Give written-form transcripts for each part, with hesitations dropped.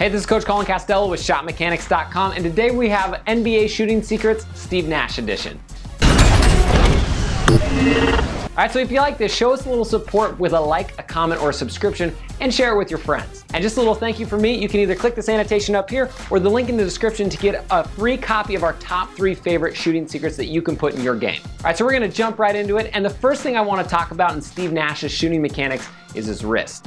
Hey, this is Coach Colin Castello with ShotMechanics.com, and today we have NBA Shooting Secrets Steve Nash edition. Alright, so if you like this, show us a little support with a like, a comment, or a subscription, and share it with your friends. And just a little thank you from me, you can either click this annotation up here or the link in the description to get a free copy of our top 3 favorite shooting secrets that you can put in your game. Alright, so we're going to jump right into it, and the first thing I want to talk about in Steve Nash's shooting mechanics is his wrist.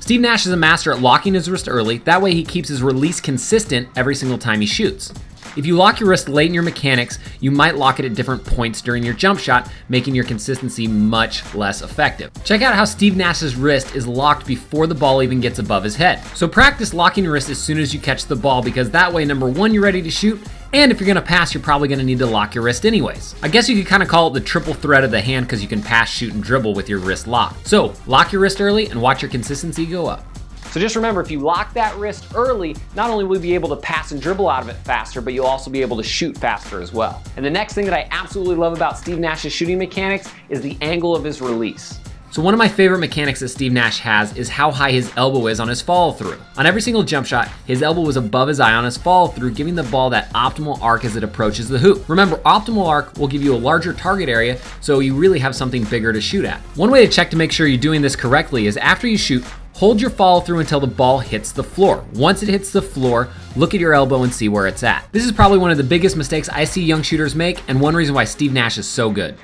Steve Nash is a master at locking his wrist early, that way he keeps his release consistent every single time he shoots. If you lock your wrist late in your mechanics, you might lock it at different points during your jump shot, making your consistency much less effective. Check out how Steve Nash's wrist is locked before the ball even gets above his head. So practice locking your wrist as soon as you catch the ball, because that way, number one, you're ready to shoot, and if you're gonna pass, you're probably gonna need to lock your wrist anyways. I guess you could kind of call it the triple threat of the hand, because you can pass, shoot, and dribble with your wrist locked. So lock your wrist early and watch your consistency go up. So just remember, if you lock that wrist early, not only will you be able to pass and dribble out of it faster, but you'll also be able to shoot faster as well. And the next thing that I absolutely love about Steve Nash's shooting mechanics is the angle of his release. So one of my favorite mechanics that Steve Nash has is how high his elbow is on his follow through. On every single jump shot, his elbow was above his eye on his follow through, giving the ball that optimal arc as it approaches the hoop. Remember, optimal arc will give you a larger target area, so you really have something bigger to shoot at. One way to check to make sure you're doing this correctly is after you shoot, hold your follow through until the ball hits the floor. Once it hits the floor, look at your elbow and see where it's at. This is probably one of the biggest mistakes I see young shooters make, and one reason why Steve Nash is so good.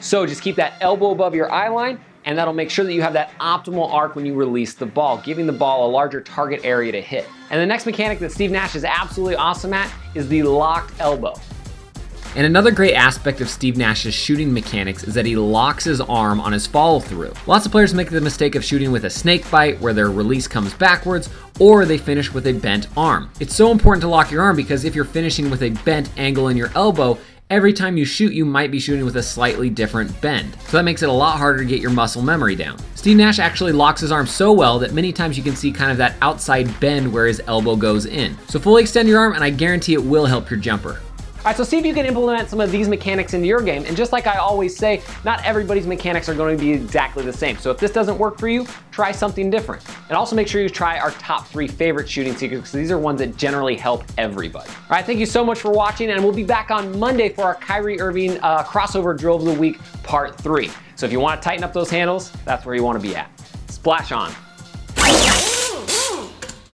So just keep that elbow above your eye line, and that'll make sure that you have that optimal arc when you release the ball, giving the ball a larger target area to hit. And the next mechanic that Steve Nash is absolutely awesome at is the locked elbow. And another great aspect of Steve Nash's shooting mechanics is that he locks his arm on his follow-through. Lots of players make the mistake of shooting with a snake bite, where their release comes backwards, or they finish with a bent arm. It's so important to lock your arm, because if you're finishing with a bent angle in your elbow, every time you shoot, you might be shooting with a slightly different bend. So that makes it a lot harder to get your muscle memory down. Steve Nash actually locks his arm so well that many times you can see kind of that outside bend where his elbow goes in. So fully extend your arm, and I guarantee it will help your jumper. All right, so see if you can implement some of these mechanics into your game. And just like I always say, not everybody's mechanics are going to be exactly the same. So if this doesn't work for you, try something different. And also make sure you try our top 3 favorite shooting secrets, because these are ones that generally help everybody. All right, thank you so much for watching, and we'll be back on Monday for our Kyrie Irving crossover drill of the week, part 3. So if you want to tighten up those handles, that's where you want to be at. Splash on.